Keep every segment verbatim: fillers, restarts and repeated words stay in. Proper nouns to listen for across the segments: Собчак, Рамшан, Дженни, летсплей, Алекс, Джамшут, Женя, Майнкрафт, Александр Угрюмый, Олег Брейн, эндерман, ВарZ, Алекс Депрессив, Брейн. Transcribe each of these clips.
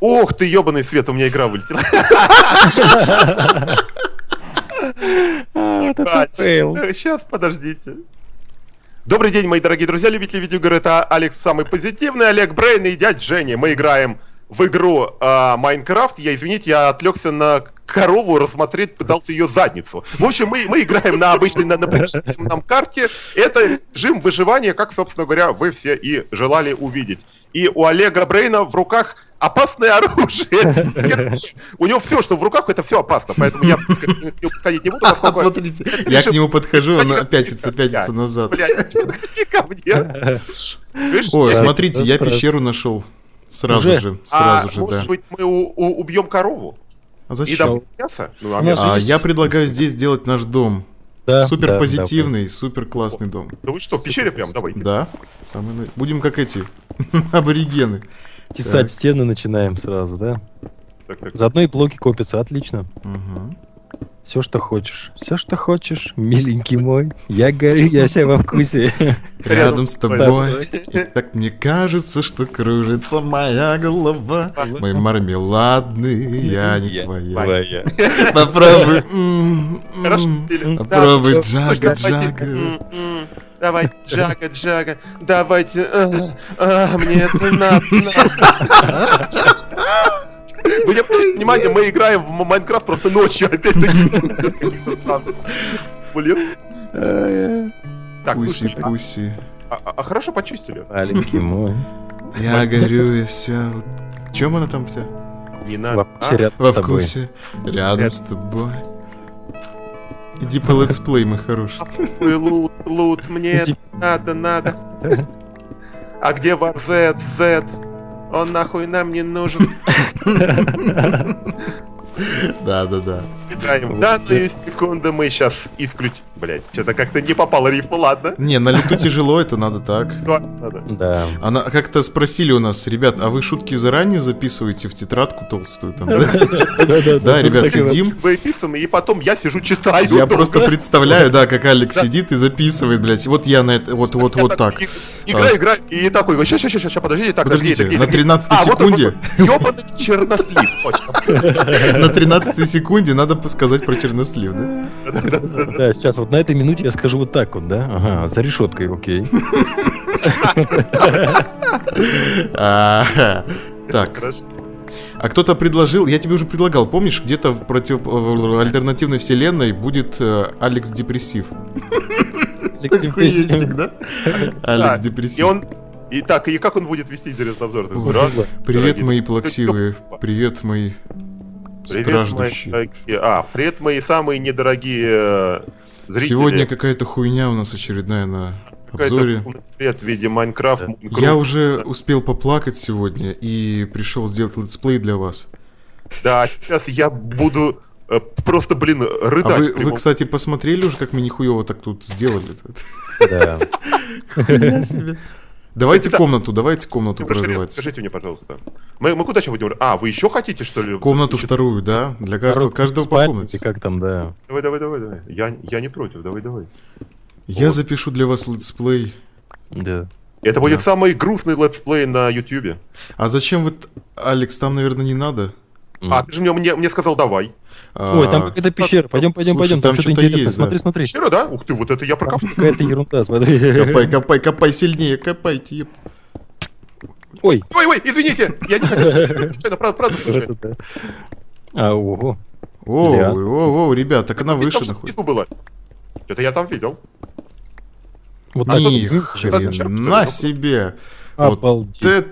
Ох ты, ебаный свет, у меня игра вылетела. Сейчас, подождите. Добрый день, мои дорогие друзья, любители видеоигр. Это Алекс, самый позитивный, Олег Брейн и дядь Дженни. Мы играем в игру Майнкрафт. Я, извините, я отвлекся на корову, рассмотреть пытался ее задницу. В общем, мы, мы играем на обычной, на, на привычной нам карте. Это режим выживания, как, собственно говоря, вы все и желали увидеть. И у Олега Брейна в руках опасное оружие. У него все, что в руках, это все опасно. Поэтому я подходить не буду. Смотрите, я к нему подхожу, он пятится, пятится назад. Блядь, подходи ко мне. Ой, смотрите, я пещеру нашел. Сразу же, сразу же, да. Может быть, мы убьем корову? А зачем? Я предлагаю здесь делать наш дом. Да, супер да, позитивный, да, супер классный да. дом. Да вы что, в пещере прям, давай. Да. Самый... Будем как эти аборигены. Тесать так. стены начинаем сразу, да? Так, так. Заодно и блоки копятся, отлично. Угу. Все, что хочешь, все, что хочешь, миленький мой. Я горю, я вся во вкусе. Рядом с тобой. Так мне кажется, что кружится моя голова. Мой мармеладный, я не твоя. Попробуй. Попробуй, джага, джага. Давай, джага, джага. Давайте. Мне это надо. Вы не обратите внимание, мы играем в Майнкрафт просто ночью, опять-таки. Пуси-пуси. А хорошо почистили? Маленький мой. Я горю, я вся... В чем она там вся? Во вкусе, рядом с тобой. Иди по летсплей, мой хороший. Лут, лут, мне надо, надо. А где ВарZ, Z? Он нахуй нам не нужен. Да, да, да. Данную секунду мы сейчас исключим. Блять, что-то как-то не попало рифма, ладно? Не, на лету тяжело, это надо так. Да. Она как-то спросили у нас, ребят, а вы шутки заранее записываете в тетрадку толстую там? Да, ребят, сидим. Записываем, и потом я сижу читаю. Я просто представляю, да, как Алекс сидит и записывает, блядь. Вот я на это, вот, вот, вот так. Игра, игра, и такой, сейчас, сейчас, сейчас, подождите, так, подождите. На тринадцатой секунде. Ёбаный чернослив. На тринадцатой секунде надо сказать про чернослив, да? Да, сейчас вот. На этой минуте я скажу вот так вот, да? Ага, за решеткой, окей. Так. А кто-то предложил, я тебе уже предлагал, помнишь, где-то в альтернативной вселенной будет Алекс Депрессив. Алекс Депрессив, да? Алекс Депрессив. Итак, и как он будет вести интересный обзор? Привет, мои плаксивые. Привет, мои страждущие. А, привет, мои самые недорогие... Зрители. Сегодня какая-то хуйня у нас очередная на обзоре. Привет в виде Майнкрафт. Да. Я уже успел поплакать сегодня и пришел сделать летсплей для вас. Да, сейчас я буду э, просто, блин, рыдать. А вы, вы, кстати, посмотрели уже, как мы нихуево так тут сделали? Да. Давайте комнату, давайте комнату прорывать. Скажите мне, пожалуйста. Мы, мы куда сейчас будем? А, вы еще хотите, что ли? Комнату еще... вторую, да? Для каждого, каждого по комнате. Как там, да. Давай, давай, давай, давай. Я, я не против, давай, давай. Я вот. запишу для вас летсплей. Да. Это да. будет самый грустный летсплей на ютубе. А зачем вы... Алекс, там, наверное, не надо. Mm. А, ты же мне, мне, мне сказал, давай. Ой, а, там какая-то пещера, пойдем, пойдем, слушай, пойдем, там, там что-то интересное, есть, смотри, да. смотри. Пещера, да? Ух ты, вот это я прокапал. Какая-то ерунда, смотри. Копай, копай, копай сильнее, копайте, еб... Ой. Ой, ой, извините, я не хотел, правда, правда, слушай. А, ого. Ой, ой, ой, ребят, так она выше находит. Это я там видел. Вот нихрена себе. Вот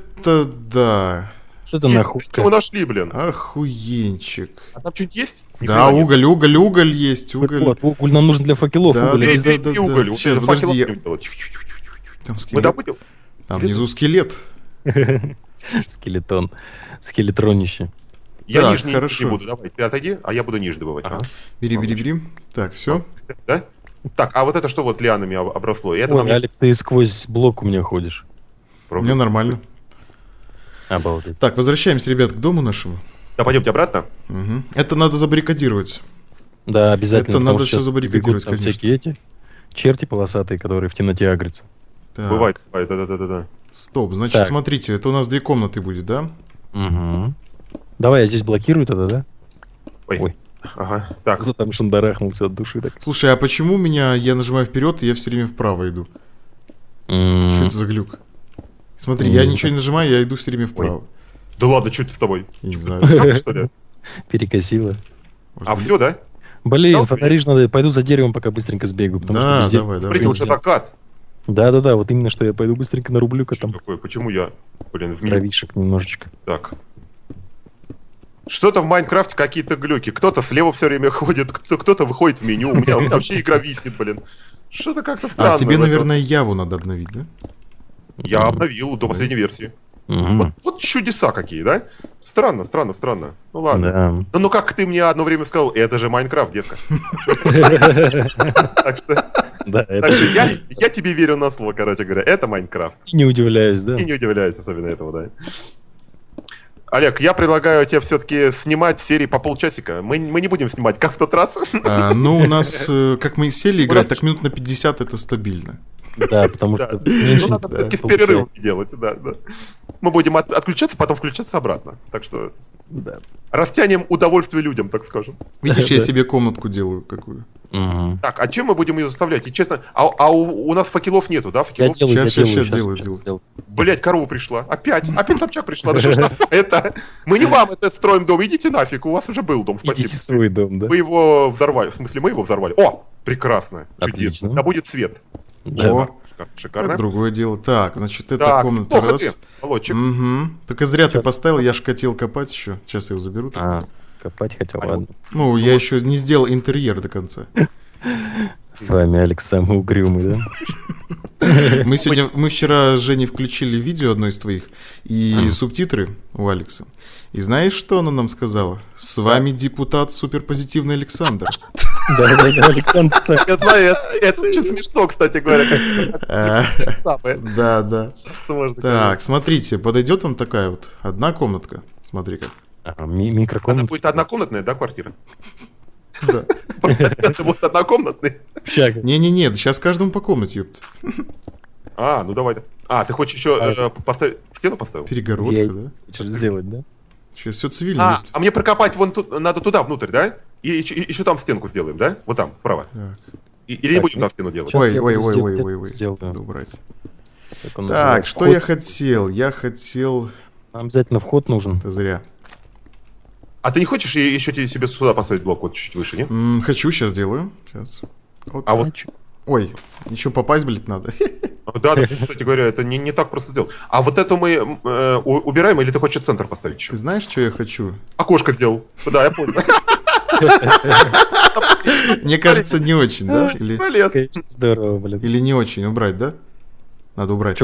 это да. Что это нахуй? Мы нашли, блин. Охуенчик. А там что-нибудь есть? Да, уголь, уголь, уголь есть, уголь. Вот, уголь нам нужен для факелов. Уголь, уголь. Сейчас, подожди. Там скелет. Там внизу скелет. Скелетон. Скелетронище. Я нижний не буду, давай, ты отойди, а я буду ниже добывать. Бери, бери, бери. Так, все. Да? Так, а вот это что вот лианами обросло? Ой, Алекс, ты сквозь блок у меня ходишь. У меня нормально. Обалдеть. Так, возвращаемся, ребят, к дому нашему. Да, пойдемте обратно. Угу. Это надо забаррикадировать. Да, обязательно. Это надо все забаррикадировать, там конечно. Всякие эти черти полосатые, которые в темноте агрятся. Так. Бывает, да-да-да-да. Стоп, значит, так. смотрите, это у нас две комнаты будет, да? Угу. Давай я здесь блокирую тогда, да? Ой. Ой. Ага. Так. Кто-то там шандарахнулся от души так. Слушай, а почему меня... Я нажимаю вперед, и я все время вправо иду? Mm. Что это за глюк? Смотри, mm. я ничего не нажимаю, я иду все время вправо. Ой. Да ладно, что это с тобой? Не знаю. Перекосило. А все, да? Блин, фонаришь надо, пойду за деревом пока быстренько сбегаю. Да, давай, давай. Блин, уже прокат. Да-да-да, вот именно что я пойду быстренько нарублю-ка там. Такое? Почему я, блин, в мире? Немножечко. Так. Что-то в Майнкрафте какие-то глюки. Кто-то слева все время ходит, кто-то выходит в меню. У меня вообще игра виснет, блин. Что-то как-то странно. А тебе, наверное, Яву надо обновить, да? Я обновил до последней версии. Угу. Вот, вот чудеса какие, да? Странно, странно, странно. Ну ладно. Да. Да, ну как ты мне одно время сказал, это же Майнкрафт, детка. Так что я тебе верю на слово, короче говоря. Это Майнкрафт. И не удивляюсь, да? И не удивляюсь особенно этого, да. Олег, я предлагаю тебе все-таки снимать серии по полчасика. Мы не будем снимать, как в тот раз. Ну у нас, как мы сели играть, так минут на пятьдесят это стабильно. Да, потому что... Ну, надо все-таки в перерыв делать, да, да. Мы будем отключаться, потом включаться обратно. Так что растянем удовольствие людям, так скажем. Видишь, я себе комнатку делаю какую. Так, а чем мы будем ее заставлять? И честно, а у нас факелов нету, да? Сейчас, сейчас делаю. Блять, корова пришла. Опять. Опять Собчак пришла. Это... Мы не вам это строим дом. Идите нафиг, у вас уже был дом. Идите в свой дом, да. Вы его взорвали. В смысле, мы его взорвали. О, прекрасно. Чудесно. Да будет свет. Да. Шикарно. Это другое дело. Так, значит, эта так, комната раз. Ты, угу. Только зря сейчас ты поставил, я же хотел копать еще. Сейчас я его заберу. А, копать хотел, а, ладно. Ну, ну я вот еще не сделал интерьер до конца. С вами Александр Угрюмый, да? Мы сегодня, мы вчера с Женей включили видео одно из твоих и субтитры у Алекса. И знаешь, что она нам сказала? С вами депутат суперпозитивный Александр. Да, да, да, Александр. Я знаю, это очень смешно, кстати говоря. Да, да. Так, смотрите, подойдет вам такая вот одна комнатка. Смотри как. Микрокомната. Это будет однокомнатная, да, квартира? Да. Это будет однокомнатный. Не-не-не, сейчас каждому по комнате, ёпт. А, ну давай. А, ты хочешь еще поставить? Стену поставил? Перегородку, да? Хочешь сделать, да? Сейчас все цивильно. А, а мне прокопать вон тут, надо туда внутрь, да? И, и, и еще там стенку сделаем, да? Вот там, справа. И, или так, не будем там стену делать? Ой, ой, ой, ой, ой, ой. Надо убрать. Так, так что вход. я хотел? Я хотел... Нам обязательно вход нужен. Это зря. А ты не хочешь еще тебе себе сюда поставить блок вот чуть-чуть выше, нет? М-м, хочу, сейчас делаю. Сейчас. Вот. А вот... Ой, еще попасть, блядь, надо. Да, да, кстати говоря, это не, не так просто сделать. А вот это мы э, убираем, или ты хочешь центр поставить еще? Ты знаешь, что я хочу? Окошко сделал. Да, я понял. Мне кажется, не очень, да? Здорово, блин. Или не очень убрать, да? Надо убрать.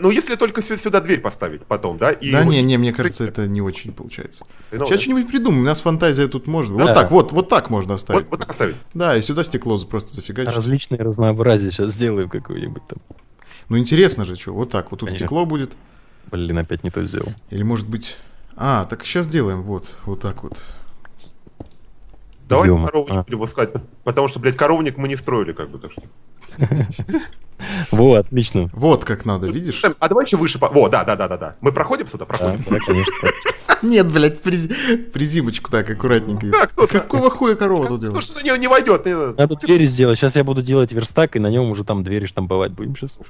Ну, если только сюда дверь поставить потом, да? Да не, не, мне кажется, это не очень получается. Сейчас что-нибудь придумаем, у нас фантазия тут может быть. Вот так, вот, вот так можно оставить. Вот так оставить? Да, и сюда стекло просто зафигачить. Различные разнообразия сейчас сделаем какое-нибудь там. Ну, интересно же, что, вот так, вот тут стекло будет. Блин, опять не то сделал. Или может быть... А, так сейчас сделаем, вот, вот так вот. Давай коровник перепускать, потому что, блядь, коровник мы не строили, как бы, так что... Вот, отлично. Вот как надо, видишь? А давай еще выше... Во, да-да-да-да. Мы проходим сюда? Проходим. Да, конечно. Нет, блядь, призимочку так, аккуратненько. Какого хуя корова тут делает? Что-то не войдет. Надо двери сделать. Сейчас я буду делать верстак, и на нем уже там двери штамповать будем сейчас.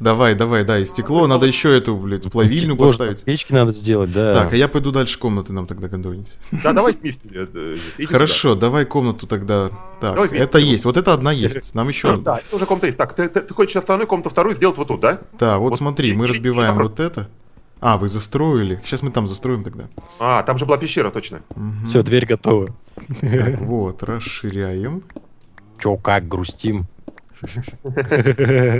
Давай, давай, да, и стекло. Надо еще эту, блядь, плавильню поставить. Печки надо сделать, да. Так, а я пойду дальше комнаты нам тогда готовить. Да, давай вместе. Хорошо, давай комнату тогда. Так, это есть, вот это одна есть. Нам еще одна. Да, это уже комната есть. Так, ты хочешь основную комнату, вторую сделать вот тут, да? Да, вот смотри, мы разбиваем вот это. А, вы застроили. Сейчас мы там застроим тогда. А, там же была пещера, точно. Все, дверь готова. Вот, расширяем. Че, как грустим?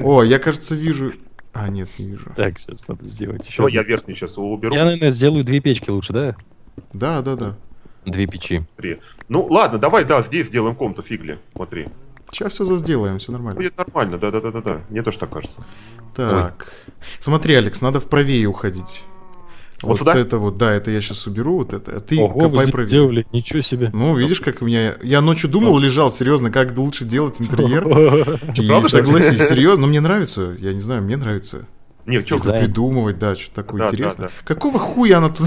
О, я, кажется, вижу... А, нет, не вижу. Так, сейчас надо сделать еще. Ой, я верхнюю сейчас уберу. Я, наверное, сделаю две печки лучше, да? Да, да, да. Две печи. Три. Ну, ладно, давай, да, здесь сделаем комнату, фигли. Смотри. Сейчас все засделаем, все нормально. Будет нормально, да-да-да-да. Мне тоже так кажется. Так. Ой. Смотри, Алекс, надо вправее уходить. Вот, вот это вот, да, это я сейчас уберу, вот это. А ты Ого, копай правильно. Сделали, ничего себе. Ну, видишь, как у меня... Я ночью думал, лежал, серьезно, как лучше делать интерьер. И согласись, серьезно, но мне нравится, я не знаю, мне нравится. Не, что придумывать, да, что-то такое интересное. Какого хуя она тут...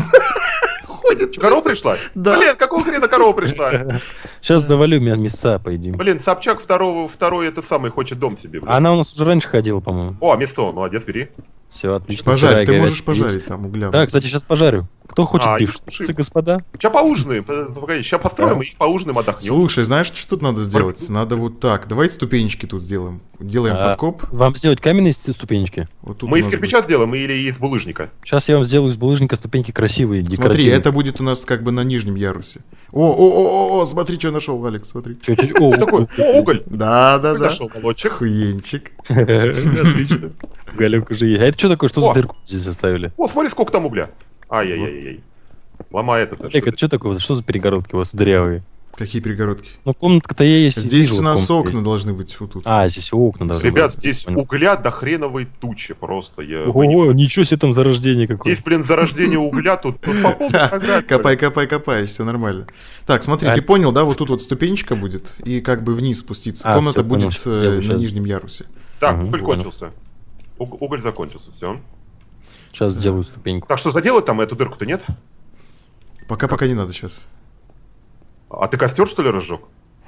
ходит. Что, корова пришла? Да. Блин, какого хрена корова пришла? Сейчас завалю меня места, пойдем. Блин, Собчак второго, второй этот самый хочет дом себе. Блин. Она у нас уже раньше ходила, по-моему. О, место, молодец, бери. Все, отлично. Пожарь, ты можешь пожарить там угля. Да, кстати, сейчас пожарю. Кто хочет а, пивши, господа? Сейчас поужинаем, погоди, сейчас построим да. и поужинаем отдохнем. Слушай, знаешь, что тут надо сделать? Надо вот так, давай ступенечки тут сделаем. Делаем а, подкоп. Вам сделать каменные ступенечки? Вот мы из кирпича быть. Сделаем или из булыжника? Сейчас я вам сделаю из булыжника ступеньки красивые, декоративные. Смотри, это будет у нас как бы на нижнем ярусе. О, о, о, о, о, смотри, что я нашел, Алекс, смотри. Что такое? О, уголь! Да, да, да. Нашел молочек. Хуенчик. Отлично. Уголек уже есть. А это что такое? Что за дырку здесь заставили? О, смотри, сколько там угля. Ай-яй-яй-яй. Ломай этот. Олег, это что такое? Что за перегородки у вас дырявые? Какие перегородки? Ну, комнатка-то я есть. Здесь у нас окна должны быть вот тут. А, здесь окна должны быть. Ребят, здесь угля до хреновой тучи просто. Ого, ничего себе там зарождение какое. Здесь, блин, зарождение угля, тут по полной программе. Копай, копай, копай, все нормально. Так, смотри, ты понял, да, вот тут вот ступенечка будет, и как бы вниз спуститься. Комната будет на нижнем ярусе. Так, уголь кончился. Уголь закончился, все. Сейчас сделаю ступеньку. Так что заделать там эту дырку-то нет? Пока, пока не надо сейчас. А ты костер, что ли, разжег?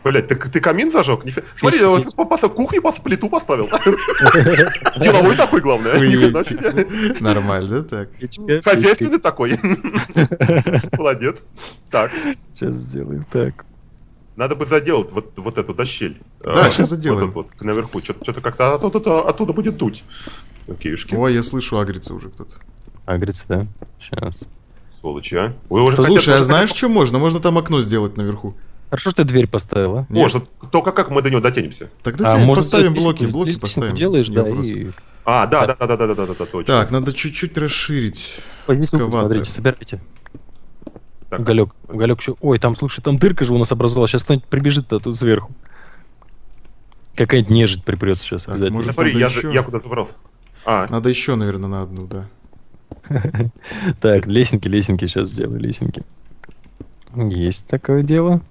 Блять, ты, ты камин зажег? Ниф... Смотри, я вот кухню по плиту поставил. Деловой такой, главное. Нормально, так. Хозяйственный такой. Молодец. Так. Сейчас сделаем так. Надо бы заделать вот, вот эту дощель. Да, сейчас заделаем. Вот, вот, наверху. Что-то как-то оттуда, оттуда будет дуть. Окейшки. Ой, я слышу, агрится уже кто-то. Агрится, да? Сейчас. Сволочи, а? Вы уже Слушай, хотят... а знаешь, что можно? Можно там окно сделать наверху. Хорошо, что ты дверь поставила. Можно. Только как мы до него дотянемся? Тогда а, может, поставим блоки, блоки поставим. Делаешь, да, и... А, да, да, да, да, да, да, да, да, да, точно. Так, надо чуть-чуть расширить. Экскаватор. Смотрите, собирайте. Так. Уголек, уголек еще. Ой, там, слушай, там дырка же у нас образовалась. Сейчас кто-нибудь прибежит оттуда сверху. Какая-нибудь нежить припрется сейчас так, обязательно. Может, смотри, я, еще... я куда-то забрался. А. Надо еще, наверное, на одну, да. Так, лесенки, лесенки сейчас сделаю, лесенки. Есть такое дело.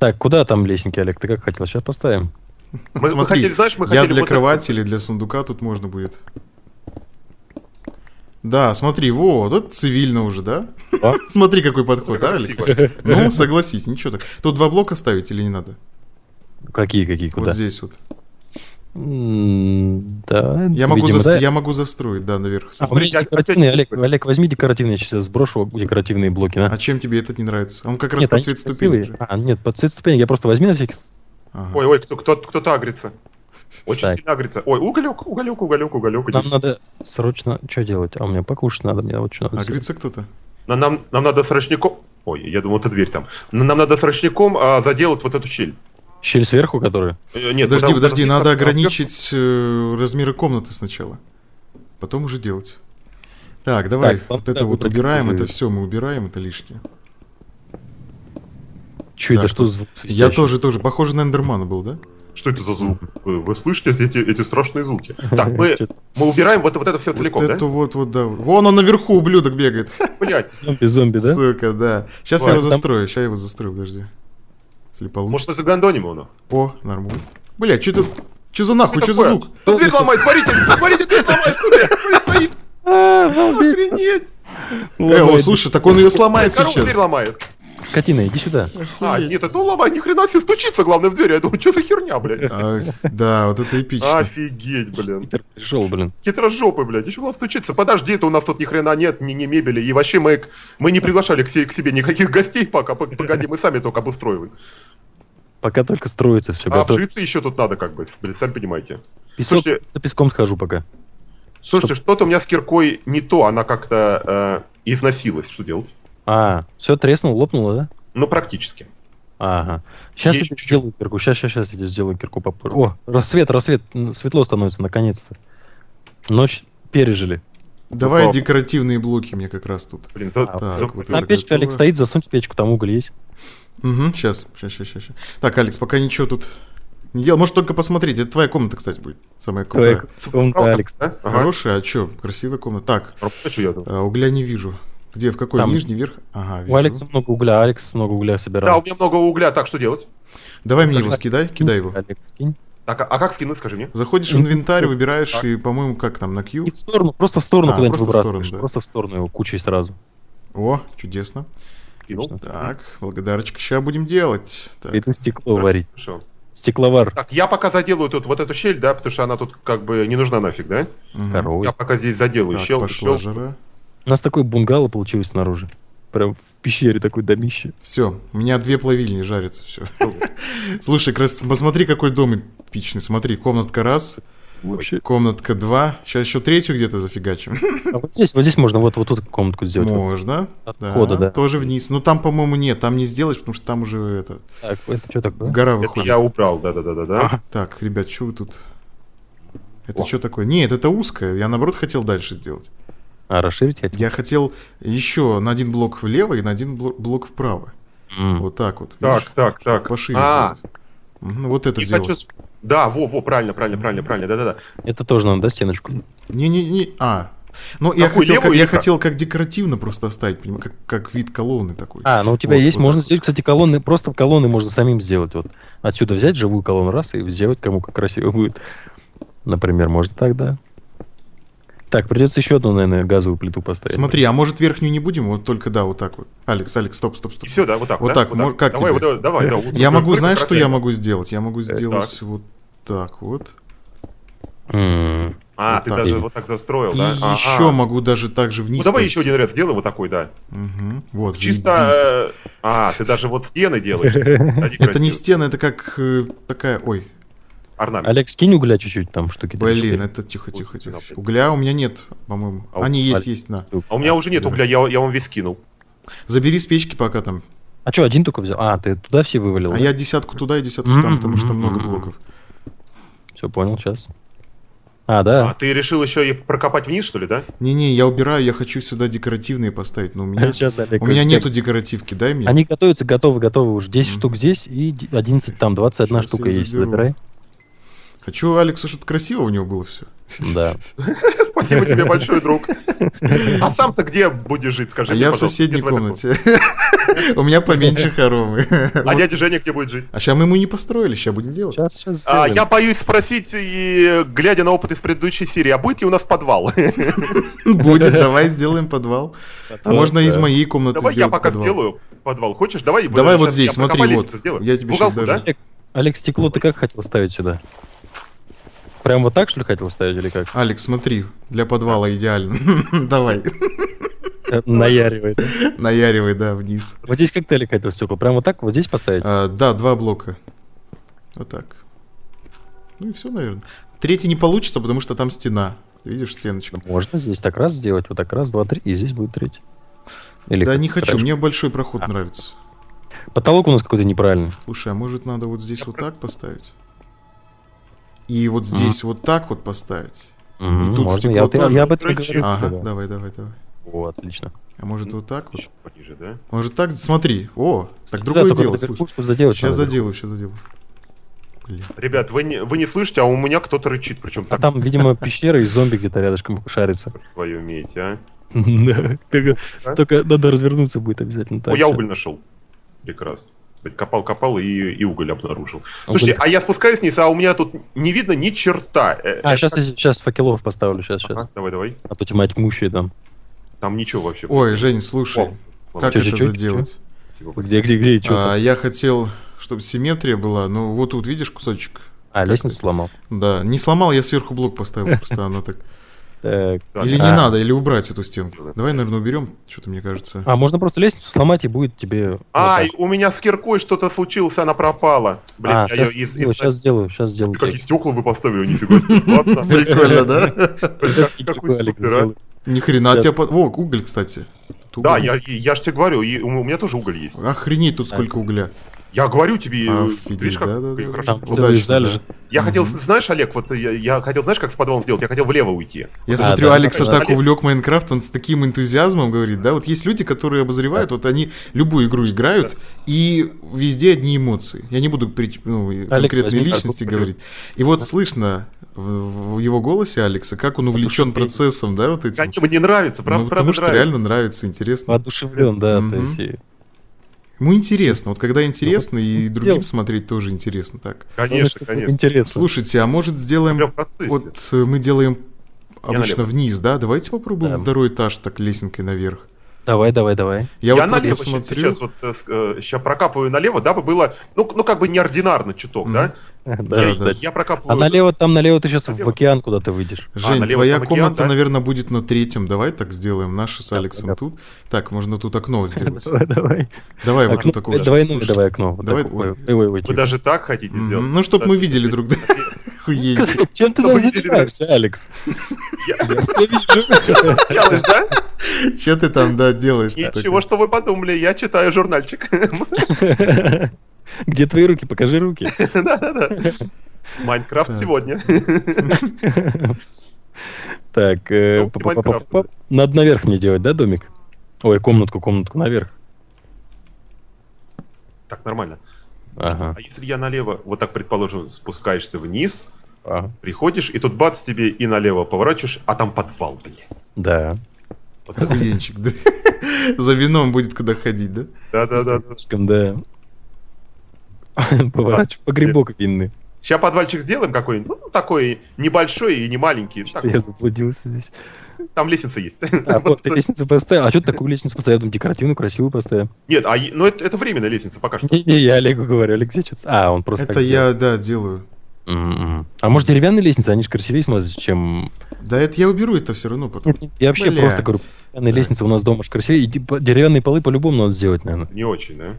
Так, куда там лесенки, Олег? Ты как хотел? Сейчас поставим. Мы, Смотри, мы хотели, знаешь, мы хотели я для вот кровати это... или для сундука тут можно будет. Да, смотри, вот, это цивильно уже, да? А? Смотри, какой подход, да, Алекс? Ну, согласись, ничего так. Тут два блока ставить или не надо? Какие, какие, куда? Вот здесь вот. Да, я, видимо, могу за... да? я могу застроить, да, наверх. А, смотри, декоративные, Олег, Олег, возьми декоративные, сейчас сброшу декоративные блоки. На. А чем тебе этот не нравится? Он как раз нет, под цвет ступенек. А, нет, под цвет ступенек, я просто возьми на всякий ага. Ой, ой, кто-то кто агрится. Очень так. сильно агрится. Ой, уголек, уголек, уголек, уголек. Нам здесь. Надо срочно, что делать? А у меня покушать надо, мне вот что надо. Агрится кто-то? Нам, нам, нам надо срочником... Ой, я думал, это дверь там. Нам надо срочником а, заделать вот эту щель. Щель сверху, которая? Нет, подожди, потому, подожди, надо как... ограничить э, размеры комнаты сначала. Потом уже делать. Так, давай, так, вот так, это так, вот так, убираем, так, это так. все мы убираем, это лишнее. Че так, это, что звук? Я тоже, тоже, похоже на эндермана был, да? Что это за звук? Вы слышите эти, эти страшные звуки? Так, мы, мы убираем вот, вот это все целиком, вот да? Это вот, вот, да. Вон он наверху, ублюдок, бегает. Блять. Зомби-зомби, да? Сука, да. Сейчас Ой, я его там... застрою, сейчас я его застрою, подожди. Может, мы загандоним его? О, нормально. Бля, что это... Что за нахуй, что за звук? Да дверь ломает, смотрите, смотрите, дверь ломает, смотри, стоит. Охренеть. Э, слушай, так он ее сломает сейчас. Корова дверь ломает. Скотина, иди сюда. А, нет, это он ломает, ни хрена себе, стучится, главное, в дверь. Я думаю, что за херня, блядь. Да, вот это эпично. Офигеть, блин. Хитро пришел, блин. Хитрожопый, блядь, еще главное стучится. Подожди, это у нас тут ни хрена нет, ни мебели. И вообще мы не приглашали к себе никаких гостей пока. Погоди, мы сами только обустроиваем. Пока только строится все. А обшиться еще тут надо как бы, блин, сами понимаете. За песком схожу пока. Слушайте, что-то у меня с киркой не то, она как-то износилась. Что делать? А, все треснуло, лопнуло, да? Ну, практически. Ага. Сейчас я сделаю кирку. Сейчас, сейчас, сейчас я сделаю кирку попозже. О, рассвет, рассвет. Светло становится, наконец-то. Ночь пережили. Давай О. декоративные блоки мне как раз тут. Блин, а, так, вот там печка, готово. Алекс, стоит, засунь в печку, там уголь есть. Угу, сейчас, сейчас, сейчас, сейчас. Так, Алекс, пока ничего тут... Я, может, только посмотреть. Это твоя комната, кстати, будет. Самая комната. Твоя комната, Алекс. А? Ага. Хорошая, а что? Красивая комната. Так, а, угля не вижу. Где, в какой? Там. Нижний, верх? Ага, вижу. У Алекса много угля, Алекс много угля собирал. Да, у меня много угля, так что делать? Давай мне его скидай, кидай его. Так, а как скинуть, скажи мне? Заходишь в инвентарь, выбираешь так. и, по-моему, как там, на Q? И в сторону, просто в сторону а, куда-нибудь выбрасываешь, в сторону, да. просто в сторону его кучей сразу. О, чудесно. Кинул. Так, благодарочка. Сейчас будем делать. Так. Это стекло варить. Хорошо. Стекловар. Так, я пока заделаю тут вот эту щель, да, потому что она тут как бы не нужна нафиг, да? Угу. Я пока здесь заделаю так, щель. Пошла жара. У нас такой бунгало получилось снаружи. Прям в пещере такой домище. Все, у меня две плавильни жарятся, все. Слушай, посмотри, какой дом эпичный. Смотри, комнатка раз, комнатка два. Сейчас еще третью где-то зафигачим. А вот здесь, вот здесь можно вот вот тут комнатку сделать. Можно. Отхода, да. Тоже вниз. Но там, по-моему, нет, там не сделаешь, потому что там уже это. Так, это что такое? Гора выходит. Я убрал, да, да, да, да. Так, ребят, что вы тут? Это что такое? Нет, это узкое. Я наоборот хотел дальше сделать. А расширить хотел? Я хотел еще на один блок влево и на один блок вправо. Mm. Вот так вот. Так, видишь? Так, так. Пошире. А -а -а. Угу, вот это и дело. Хочу... Да, во, во, правильно, правильно, правильно, правильно, да-да-да. Это тоже надо, да, стеночку? Не-не-не, а. Ну, я хотел, как, я хотел как декоративно просто оставить, понимаете, как, как вид колонны такой. А, ну у тебя вот, есть, вот можно сделать, кстати, колонны, просто колонны можно самим сделать. Вот отсюда взять живую колонну раз и сделать кому как красиво будет. Например, можно так, да. Так, придется еще одну, наверное, газовую плиту поставить. Смотри, а может верхнюю не будем? Вот только, да, вот так вот. Алекс, Алекс, стоп, стоп, стоп. Все, да, вот так. Вот да, так, вот как давай, вот, давай, да, вот, я вот, могу, знаешь, что я могу сделать? Я могу сделать так. Вот так вот. Mm. А, вот ты так. Даже вот так застроил, и да? И а -а. еще могу даже так же вниз. Ну, давай пойти. Еще один ряд сделай вот такой, да. Угу. Вот, чисто... А, ты даже вот стены делаешь. Это не стены, это как такая... Ой. Орнамент. Алекс, кинь угля чуть-чуть там штуки. Блин, это тихо-тихо-тихо. Угля у меня нет, по-моему. А Они у... есть, есть, на. А у меня уже нет угля, я, я вам весь кинул. Забери с печки пока там. А что, один только взял? А, ты туда все вывалил? А да? Я десятку туда и десятку mm-hmm. там, потому что mm-hmm. много блоков. Все, понял, сейчас. А, да. А ты решил еще и прокопать вниз, что ли, да? Не-не, я убираю, я хочу сюда декоративные поставить, но у меня, сейчас, Олег, у меня нету декоративки, дай мне. Они готовятся, готовы, готовы уже. десять mm-hmm. штук здесь и одиннадцать там, двадцать одна сейчас штука есть, забирай. Хочу Алексу, чтобы красиво у него было все. Да. Спасибо тебе большой, друг. А сам-то где будешь жить, скажи мне, пожалуйста? Я в соседней комнате. У меня поменьше хоромы. А дядя Женя где будет жить? А сейчас мы ему не построили, сейчас будем делать. Я боюсь спросить, глядя на опыт из предыдущей серии, а будет ли у нас подвал? Будет, давай сделаем подвал. Можно из моей комнаты сделать подвал. Давай я пока сделаю подвал. Хочешь? Давай вот здесь, смотри, вот. Я тебе сейчас даже... Алекс, стекло ты как хотел ставить сюда? Прям вот так, что ли, хотел ставить или как? Алекс, смотри, для подвала идеально. Давай. Наяривай. Наяривай, да, вниз. Вот здесь как ты, Алекс, хотел стекло? Прям вот так вот здесь поставить? Да, два блока. Вот так. Ну и все, наверное. Третий не получится, потому что там стена. Видишь, стеночка. Можно здесь так раз сделать, вот так раз, два, три, и здесь будет третий. Да не хочу, мне большой проход нравится. Потолок у нас какой-то неправильный. Слушай, а может надо вот здесь вот так поставить? И вот здесь mm-hmm. вот так вот поставить. Mm-hmm. И тут можно. Стекло я, тоже. Я об этом говорю. Ага, да. Давай, давай, давай. О, отлично. А может mm-hmm. вот так вот? Пониже, да? Может так? Смотри. О, так да, другое дело. Заделать, сейчас заделаю, сейчас заделаю. Блин. Ребят, вы не, вы не слышите, а у меня кто-то рычит. Причем а там, видимо, пещера и зомби где-то рядышком шарится. Твою умеете, а? Да. Только надо развернуться будет обязательно. О, я уголь нашел. Прекрасно. Копал-копал и, и уголь обнаружил. Слушайте, а я спускаюсь вниз, а у меня тут не видно ни черта. А, сейчас, сейчас факелов поставлю, сейчас, сейчас. Давай-давай. А то тьма тьмущая там. Там ничего вообще. Ой, Жень, слушай, как это заделать? Где-где-где и что? Я хотел, чтобы симметрия была, но вот тут, видишь, кусочек. А, лестницу сломал? Да, не сломал, я сверху блок поставил, просто она так... Так. Или а. не надо, или убрать эту стенку. Давай, наверное, уберем, что-то мне кажется. А, можно просто лестницу сломать и будет тебе... Ай, вот у меня с киркой что-то случилось, она пропала. Блин, а, я сейчас, ее... сделаю, сейчас сделаю, сейчас сделаю. Какие стекла вы поставили, нифига себе. Прикольно, да? Ни хрена тебе... Во, уголь, кстати. Да, я же тебе говорю, у меня тоже уголь есть. Охренеть, тут сколько угля. Я говорю тебе, офигеть, видишь, как, да, да, как да, хорошо. Удачно, да. Я хотел, знаешь, Олег, вот я, я хотел, знаешь, как с подвалом сделать? Я хотел влево уйти. Я а, смотрю, да, Алекса так Олег. увлек Майнкрафт, он с таким энтузиазмом говорит, да, вот есть люди, которые обозревают, да. вот они любую игру играют, да. и везде одни эмоции. Я не буду ну, конкретные личности говорить. И вот да. слышно в, в его голосе Алекса, как он увлечен процессом, да, вот этим. Как ему не нравится, правда, ну, правда потому, нравится. Что реально нравится, интересно. Одушевлен, да, mm-hmm. то есть... Ему интересно, вот когда интересно, ну, и другим делал. смотреть тоже интересно так. Конечно, конечно. Интересно. Слушайте, а может сделаем, вот мы делаем обычно вниз, да? Давайте попробуем да. второй этаж так лесенкой наверх. Давай, давай, давай. Я, я вот налево смотрю. Сейчас, сейчас, вот, э, сейчас прокапываю налево, дабы было, ну, ну как бы неординарно чуток, mm. да? Да, я, да. Я прокапываю. А налево, там налево ты сейчас налево. в океан куда-то выйдешь. Жень, а, твоя океан, комната, да? наверное, будет на третьем. Давай так сделаем. Наши с да, Алексом да. тут. Так, можно тут окно сделать. Давай, давай. Давай вот тут окно. Давай окно. Вы даже так хотите сделать? Ну, чтобы мы видели друг друга. Чем ты там занимаешься, Алекс? Я все вижу. Делаешь, да? Че ты там, да, делаешь? Ничего, что вы подумали. Я читаю журнальчик. Где твои руки? Покажи руки. Да-да-да. Майнкрафт сегодня. Так, надо наверх мне делать, да, домик? Ой, комнатку, комнатку наверх. Так, нормально. Ага. А если я налево, вот так предположим, спускаешься вниз, ага. приходишь, и тут бац тебе и налево поворачиваешь, а там подвал, блин. Да. Охуенчик, да. За вином будет куда ходить, да? Да-да-да. Поворачивай погребок винный. Сейчас подвальчик сделаем какой-нибудь, ну такой небольшой и не маленький. Я заблудился здесь. Там лестница есть. А, вот, лестница поставил. А что ты такую лестницу поставил? Я думаю, декоративную, красивую поставил. Нет, а, ну это, это временная лестница пока что. Не, не, я Олегу говорю, Алексей что-то... А, он просто это так я, да, делаю. Mm-hmm. А может деревянные лестницы, они же красивее смотрятся, чем... Да это я уберу это все равно потом. Я вообще Бля. просто говорю, деревянные да. лестницы у нас дома же красивее, и деревянные полы по-любому надо сделать, наверное. Не очень, да?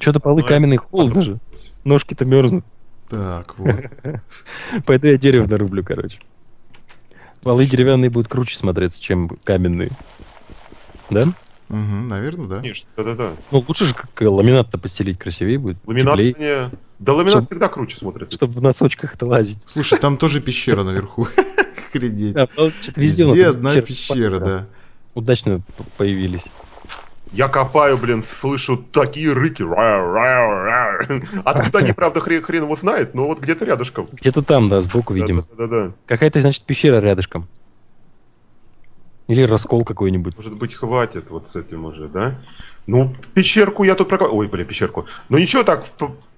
Что-то полы Но... каменные, холодно же. Ножки-то мерзнут. Так, вот. Поэтому я дерево нарублю, короче. Полы деревянные будут круче смотреться, чем каменные. Да? Угу, наверное, да. Конечно, да-да-да. Ну, лучше же как ламинат-то постелить, красивее будет. Ламинат мне... Да ламинат чтоб... всегда круче смотрится. Чтобы в носочках это лазить. Слушай, там тоже пещера наверху. Охренеть. Везде одна пещера, да. Удачно появились. Я копаю, блин, слышу такие рыки. Откуда они, правда, хрен, хрен его знает, но вот где-то рядышком. Где-то там, да, сбоку, видимо. Да, да, да, да. Какая-то, значит, пещера рядышком. Или раскол какой-нибудь. Может быть, хватит вот с этим уже, да? Ну, пещерку я тут прокопал. Ой, бля, пещерку. Ну ничего, так,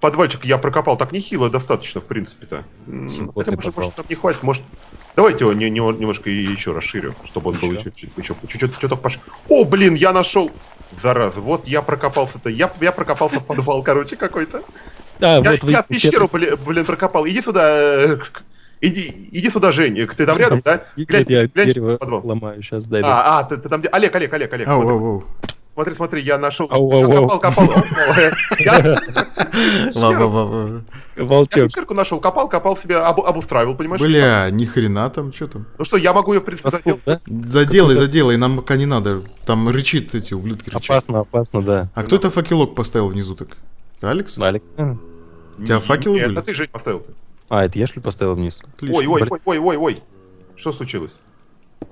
подвальчик я прокопал так нехило, достаточно, в принципе-то. Хотя, может, может, там не хватит, может... Давайте его не, не, немножко еще расширю, чтобы он еще? был еще чуть-чуть так пош... О, блин, я нашел... Зараза, вот я прокопался-то. Я, я прокопался в подвал, короче, какой-то. Да, я, вот я вы... пещеру, блин, блин, прокопал. Иди сюда... Иди, иди сюда, Жень, ты там рядом, да? Глянь, Нет, я глянь, дерево ломаю сейчас, дай. А, а ты, ты там где? Олег, Олег, Олег, Олег. Ау, смотри. Ау, ау. смотри, смотри, я нашел. Ау, ау, я ау. Копал, копал. Я пещерку нашел, копал, копал себе, обустраивал, понимаешь? Бля, ни хрена там, что там? Ну что, я могу ее представить. Заделай, заделай, нам пока не надо. Там рычит эти ублюдки. Опасно, опасно, да. А кто это факелок поставил внизу так? Алекс? Алекс. У тебя факелы были? Это ты, Жень, поставил. А, это я, что ли, поставил вниз? Ой, ой, ой, ой, ой, ой. Что случилось?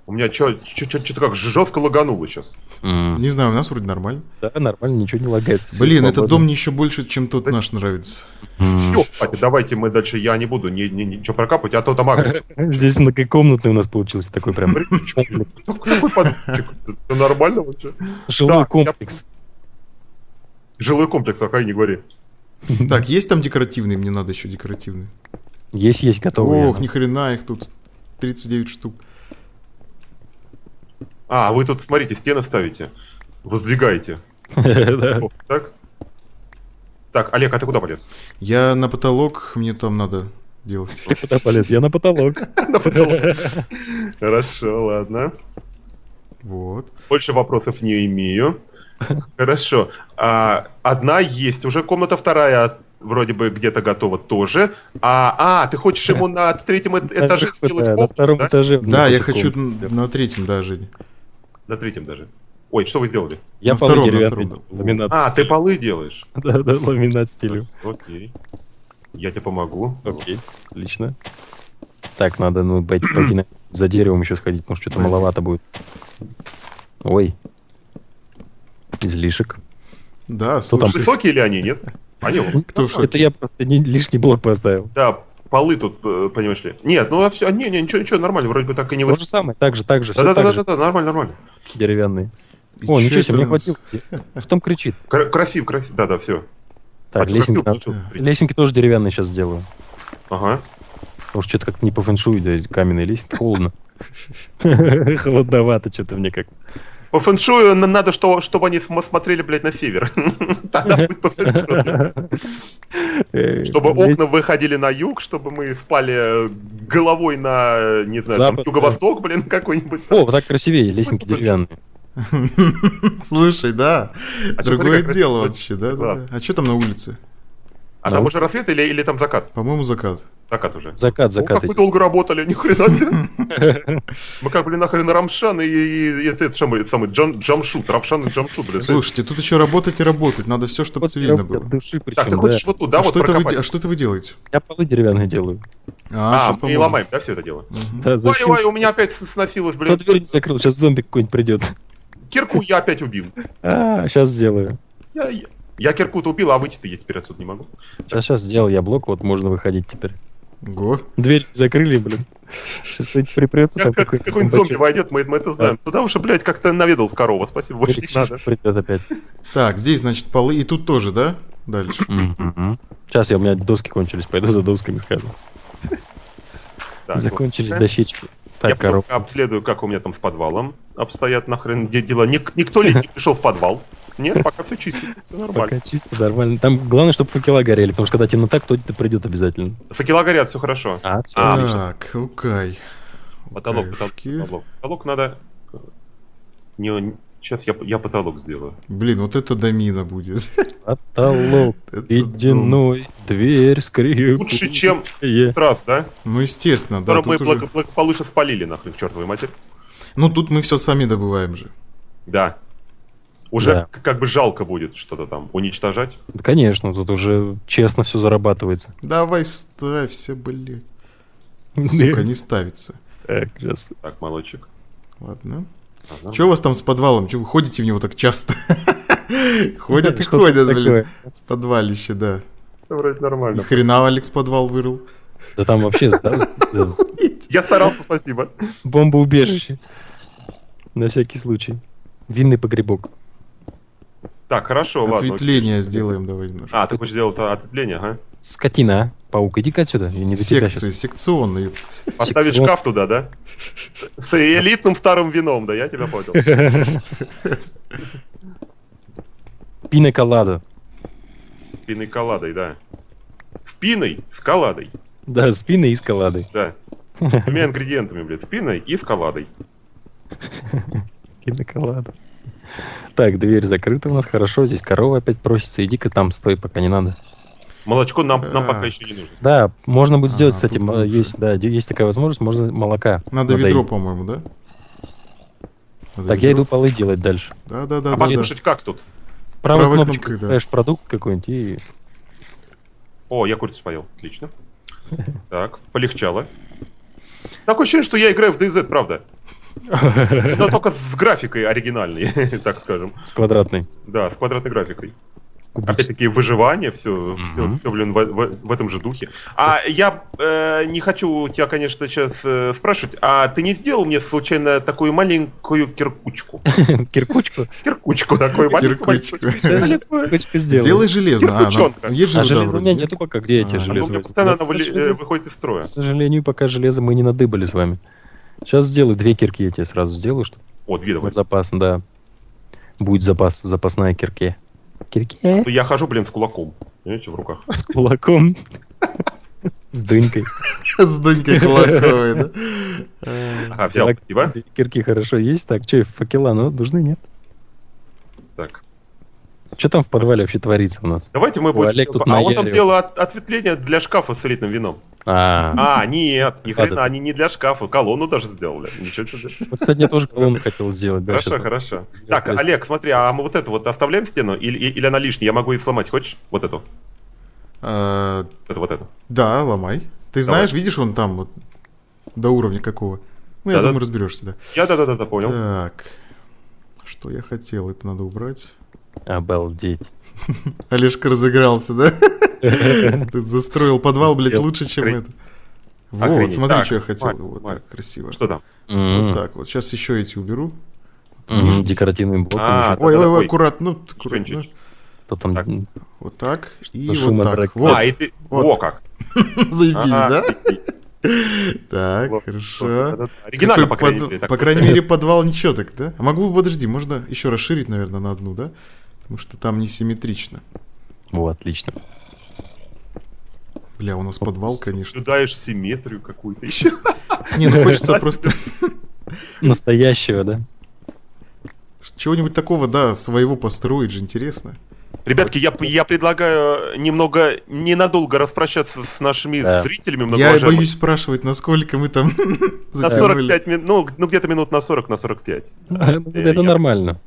У меня что-то как жестко лагануло сейчас. Mm. Не знаю, у нас вроде нормально. Да, нормально, ничего не лагается. Блин, этот дом мне еще больше, чем тот да. наш нравится. Mm. Все, кстати, давайте мы дальше, я не буду ни, ни, ничего прокапывать, а то там агресс. Здесь многокомнатный у нас получился такой прям. Какой подписчик? Нормально вообще? Жилой комплекс. Жилой комплекс, а хай не говори. Так, есть там декоративные? Мне надо еще декоративные. Есть, есть, готовые. Ох, ни хрена, их тут тридцать девять штук. А, вы тут, смотрите, стены ставите. Воздвигаете. Так? Так, Олег, а ты куда полез? Я на потолок, мне там надо делать. Ты куда полез? Я на потолок. На потолок. Хорошо, ладно. Вот. Больше вопросов не имею. Хорошо. А, одна есть, уже комната вторая вроде бы где-то готова тоже. А, а ты хочешь ему на третьем этаже сделать комнату? На втором этаже. Да, я хочу на третьем даже. На третьем даже. Ой, что вы сделали? Я полы деревянные. А, ты полы делаешь? Да, да, ламинат стилю. Окей. Я тебе помогу. Окей, отлично. Так, надо, ну, пойти за деревом еще сходить, может, что-то маловато будет. Ой. Излишек. Да, слушай. Там высокие ли они, нет? Они, Кто это шоке? Я просто не, лишний блок поставил. Да, полы тут, понимаешь ли. Нет, ну все, не, не, ничего, ничего, нормально, вроде бы так и не вышло. То же самое, так же, так же. Да-да-да, нормально, нормально. Деревянный. И О, ничего себе, мне хватило. Потом кричит. Красив, красив, да-да, все. Так, а лесенки, красив, надо... лесенки тоже деревянные сейчас сделаю. Ага. Потому что что-то как-то не по фэншую, да, каменные лесенки, холодно. Холодновато что-то мне как-то. По фэншую надо, что, чтобы они смотрели, блядь, на север. Тогда будет по фэншую. Чтобы окна выходили на юг, чтобы мы спали головой на, не знаю, юго-восток, блин, какой-нибудь. О, вот так красивее, лестники деревянные. Слушай, да. Другое дело вообще, да? А что там на улице? А там уже рассвет или там закат? По-моему, закат. Закат уже. Закат, закат. Мы долго работали, ни хрена. Мы как, блин, нахрен Рамшан и этот самый Джамшут. Рамшан и Джамшут, блин. Слушайте, тут еще работать и работать. Надо все, чтобы цивильно было. Так, ты хочешь вот туда вот прокопать? А что это вы делаете? Я полы деревянные делаю. А, мы и ломаем, да, все это дело? Ой-ой, у меня опять сносилось, блин. Кто дверь не закрыл, сейчас зомби какой-нибудь придет. Кирку я опять убил. А, сейчас сделаю. Я кирку-то убил, а выйти-то я теперь отсюда не могу. Сейчас, сейчас сделал я блок, вот можно выходить теперь. Го. Дверь закрыли, блин. Сейчас припрется там какой-то. Какой-нибудь зомби войдет, мы это знаем. Сюда уже, блядь, как-то наведал корова. Спасибо, больше не надо. Придет опять. Так, здесь, значит, полы. И тут тоже, да? Дальше. Сейчас я, у меня доски кончились, пойду за досками скажу. Закончились дощечки. Так, я обследую, как у меня там с подвалом обстоят нахрен где дела. Ник никто ли не пришел в подвал? Нет, пока все чисто, все нормально. Пока чисто, нормально. Там главное, чтобы факела горели, потому что когда темнота, кто-то придет обязательно. Факела горят, все хорошо. А, все а, отлично. Так, укай. Потолок, потолок, потолок надо... Не, сейчас я, я потолок сделаю. Блин, вот это домина будет. Потолок, ледяной, дверь, скрипучая. Лучше, чем раз, да? Ну, естественно, да. Мы благополучно спалили, нахрен, к чертовой матери. Ну, тут мы все сами добываем же. Да. Уже да. Как бы жалко будет что-то там уничтожать. Да, конечно, тут уже честно все зарабатывается. Давай ставься, блин. Сука, не ставится. Так, сейчас. Так, молодчик. Ладно. Ага. Че у вас там с подвалом? Че вы ходите в него так часто? Ходят и ходят, блин. Подвалище, да. Все вроде нормально. Хрена Алекс подвал вырыл. Да там вообще... Я старался, спасибо. Бомбоубежище. На всякий случай. Винный погребок. Так, хорошо, ответвление ладно. Ответвление сделаем давай немножко. А, ты хочешь делать ответвление, ага. Скотина, паук, иди-ка отсюда. Я не до тебя сейчас. Секции, секционные. Поставить Секцион... шкаф туда, да? С элитным вторым вином, да, я тебя понял. Пина колада. С пиной коладой, да. С пиной, с коладой. Да, с пиной и с коладой. Да. С двумя ингредиентами, блядь, с пиной и с коладой. Пина колада. Так, дверь закрыта у нас, хорошо. Здесь корова опять просится. Иди-ка там, стой, пока не надо. Молочко нам, нам а, пока еще не нужно. Да, можно будет сделать, а, кстати, есть, да, есть такая возможность, можно молока. Надо подоить. Ведро, по-моему, да? Надо так, ведро. Я иду полы делать дальше. Да-да-да. А послушать да. Как тут? Правой, Правой кнопочкой, кнопкой, да. Ставишь продукт какой-нибудь и... О, я курицу поел, отлично. Так, полегчало. Такое ощущение, что я играю в ди и зет, правда. Но только с графикой оригинальной, так скажем. С квадратной. Да, с квадратной графикой. Опять-таки выживание, все, все, блин, в этом же духе. А я не хочу тебя, конечно, сейчас спрашивать, а ты не сделал мне случайно такую маленькую киркучку? Киркучку? Киркучку такую маленькую. Сделай железно. Киркучонка. А железо у меня нету пока, где я тебе железо? У меня постоянно выходит из строя. К сожалению, пока железо мы не надыбали с вами. Сейчас сделаю две кирки, я тебе сразу сделаю, что. О, две давай. Запас, да. Будет запас, запасная кирке. Кирке. Я хожу, блин, с кулаком. Видите, в руках. С кулаком. С дынькой. С дынькой кулаковой, да. Ага, взял, спасибо. Кирки хорошо есть. Так, что, факела, ну, нужны, нет? Так. Что там в подвале вообще творится у нас? Давайте мы будем... А вот там дело ответвления для шкафа с элитным вином. А, а, нет, ни хрена, они не для шкафа, колонну даже сделали. Ничего себе. Вот, кстати, я тоже колонну хотел сделать. Да, хорошо, хорошо. Так, так, Олег, смотри, а мы вот эту вот оставляем стену или, или она лишняя? Я могу ее сломать, хочешь? Вот эту. А... Это вот эту. Да, ломай. Ты знаешь, давай. Видишь, вон там вот до уровня какого. Ну, я да, думаю, да. Разберешься, да. Я да-да-да, понял. Так, что я хотел, это надо убрать. Обалдеть. Олежка разыгрался, да? Ты застроил подвал, блядь, лучше, чем это. Вот, смотри, что я хотел. Вот так, красиво. Что там? Вот так вот. Сейчас еще эти уберу. Декоративные блоки. Ой, ой, ой, аккуратно. Вот так. И вот так. А, и ты... Во как. Заебись, да? Так, хорошо. Оригинально, по крайней мере. По крайней мере, подвал ничего так, да? Могу, подожди, можно еще расширить, наверное, на одну, да? Потому что там несимметрично. О, отлично. Бля, у нас подвал, конечно. Ты даешь симметрию какую-то еще. Не, ну хочется просто... Настоящего, да? Чего-нибудь такого, да, своего построить же интересно. Ребятки, я, я предлагаю немного, ненадолго распрощаться с нашими да. зрителями. Я боюсь спрашивать, насколько мы там на сорок пять минут, ну, ну где-то минут на сорок, на сорок пять. Это нормально.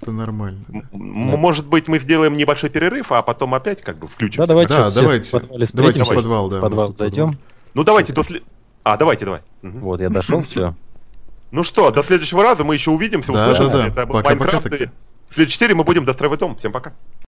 Это нормально. Может быть, мы сделаем небольшой перерыв, а потом опять как бы включим. Да, давайте в подвал, да. В подвал зайдем. Ну, давайте до... А, давайте, давай. Вот, я дошел, все. Ну что, до следующего раза мы еще увидимся. Да, да, да. Пока-пока. В следующей серии мы будем достраивать дом. Всем пока.